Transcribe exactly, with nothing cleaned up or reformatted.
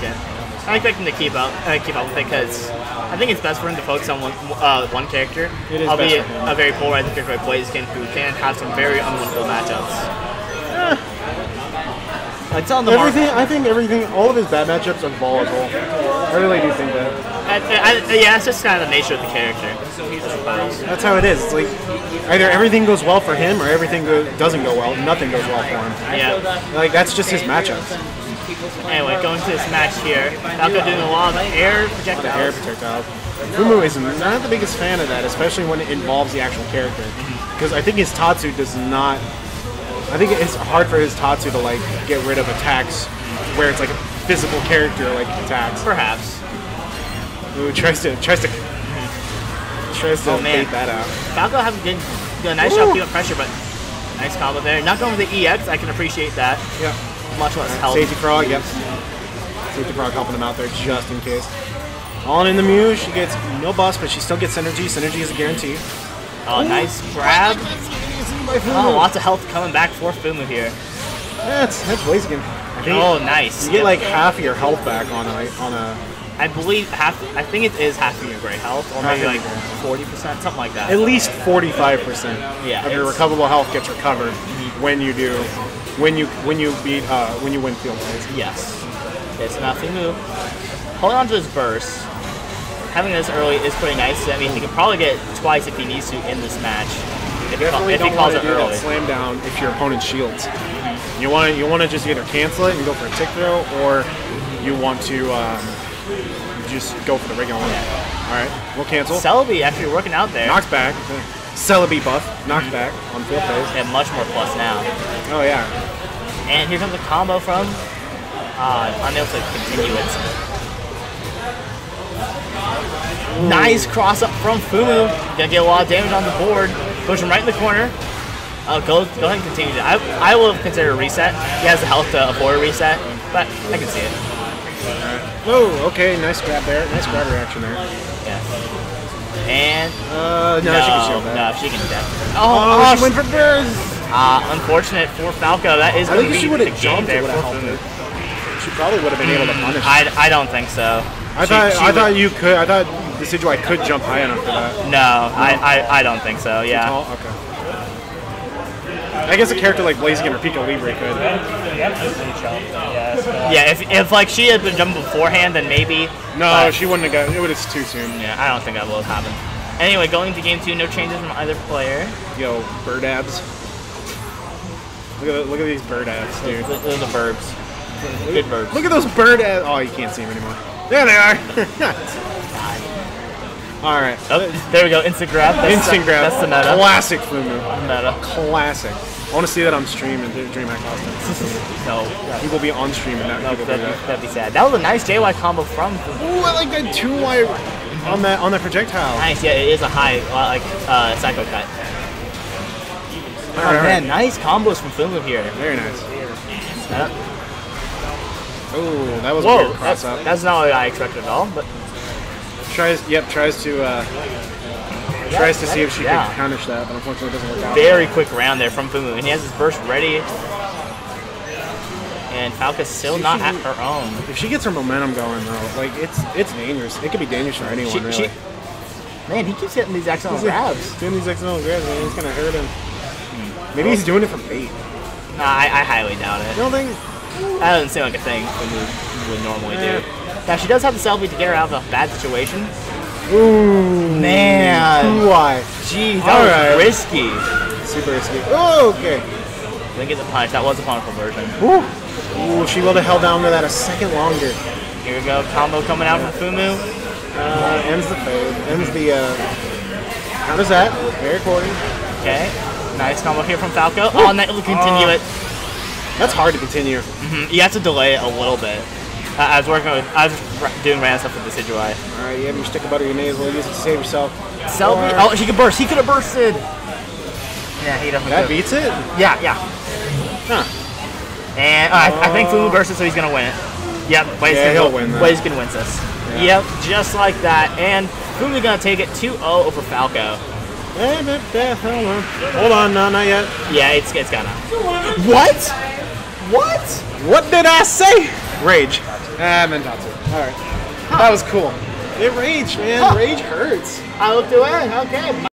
Blaziken. I expect him to keep up, uh, keep up with it, because I think it's best for him to focus on one, uh, one character. It is albeit best for him. A very polarized character like Blaziken, who can have some very unwinnable matchups. Eh. Like, it's on the everything, mark. I think everything, all of his bad matchups are volatile. I really do think that. I, I, yeah, it's just kind of the nature of the character. That's how it is. It's like, either everything goes well for him, or everything go doesn't go well, nothing goes well for him. Yeah. Like, that's just his matchups. Anyway, going to this match here, Falco doing a lot of air projectiles. A lot of air projectiles. Fumu is not the biggest fan of that, especially when it involves the actual character. Because I think his Tatsu does not... I think it's hard for his Tatsu to like get rid of attacks where it's like a physical character like attacks. Perhaps. Ooh, tries to tries to tries to oh, bait that out. Falco has been doing a nice Ooh. job keeping pressure, but nice combo there. Not going with the E X, I can appreciate that. Yeah. Much less help. Safety Frog, yep. Safety Frog helping him out there just in case. On in the Mew, she gets no bust, but she still gets synergy. Synergy is a guarantee. Oh, Ooh. nice grab. Oh, lots of health coming back for Fumu here. That's that's Blaziken. Oh, nice. You get like half of your health back on a on a. I believe half. I think it is half of your gray health, or maybe like forty percent, something like that. At least forty-five percent yeah, of your recoverable health gets recovered mm-hmm. when you do, when you when you beat uh, when you win field plays. Yes, it's not Fumu. Hold on to his burst. Having this early is pretty nice. I mean, he can probably get it twice if he needs to in this match. If you definitely don't want to do that slam down if your opponent shields. Mm-hmm. You want to you want to just either cancel it and go for a tick throw, or you want to um, just go for the regular one. Yeah. All right, we'll cancel. Celebi actually working out there. Knocks back. Celebi buff. Knocks mm-hmm. back on field plays. And much more plus now. Oh yeah. And here comes a combo from. Uh, unable to continue it. Ooh. Nice cross up from Fumu. Gonna get a lot of damage on the board. Push him right in the corner. Uh, go, go ahead and continue. I, I will consider a reset. He has the health to avoid a reset, but I can see it. Oh, okay. Nice grab there. Nice grab reaction there. Yeah. And uh, no, no, she can shield that. No, she can do that. Oh, oh, she went for burst. Uh, unfortunate for Falco. That is. I think she would have jumped there. She probably would have been mm, able to punish. I, I don't think so. I she, thought she I would, thought you could. I thought Decidueye could jump high enough for that. No, no. I, I I don't think so. Yeah. Tall? Okay. I guess a character like Blaziken or Pika Libre could. Yeah. If if like she had been jumping beforehand, then maybe. No, she wouldn't have got. It would have too soon. Yeah, I don't think that will happen. Anyway, going to game two, no changes from either player. Yo, bird abs. Look at look at these bird abs, dude. Those, those are verbs. Good verbs. Look at those bird abs. Oh, you can't see them anymore. There they are! All right. Oh, there we go. Instant grab. That's Instant the, grab. That's the meta. Classic Fumu. Meta. Classic. I want to see that on stream and Dream Act costume. No. He will be on stream and not no, people that'd, do that. That'd be sad. That was a nice J Y combo from Fumu. Ooh, I like that two Y on that on that projectile. Nice. Yeah, it is a high like uh, psycho cut. All oh right, man, right. nice combos from Fumu here. Very nice. Meta. Oh, that was Whoa, a weird cross up. That's not what I expected at all, but tries yep, tries to uh yeah, tries to see is, if she yeah. can punish that, but unfortunately it doesn't work out. Very quick round there from Fumu, and he has his burst ready. And Falca's still she, not at her own. If she gets her momentum going though, like it's it's dangerous. It could be dangerous for anyone she, really. She, man, he keeps hitting these accidental he's grabs. Doing these accidental grabs, man, it's gonna hurt him. Maybe he's doing it for bait. Nah, I, I highly doubt it. You don't think that doesn't seem like a thing we would normally do. Now she does have the Celebi to get her out of a bad situation. Ooh, man! Why? Gee, that All was right. risky. Super risky. Oh, okay. Didn't get the punch. That was a powerful version. Ooh. Ooh, she would have held down to that a second longer. Here we go. Combo coming out yeah. from Fumu. Uh, ends the fade. Ends the. Uh, how does that? Very important. Okay. Nice combo here from Falco. Ooh. Oh, and that will continue uh. it. That's hard to continue. Mm-hmm. You have to delay it a little bit. Uh, I was working with, I was doing random stuff with Decidueye. All right, you have your stick of butter, you may as well use it to save yourself. Celebi, oh, she could burst. He could have bursted. Yeah, he definitely. That could. beats it. Yeah, yeah. Huh. And uh, uh, I, I think Fumu bursts, so he's gonna win it. Yep. Blaziken yeah, he'll win. Blaziken wins this. Yeah. Yep, just like that. And Fumu gonna take it two oh over Falco. Hold on, no, not yet. Yeah, it's it's gonna. What? What? What did I say? Rage. Ah, I meant Tatsu. Alright. Huh. That was cool. It raged, man. Huh. Rage hurts. I looked away. Okay.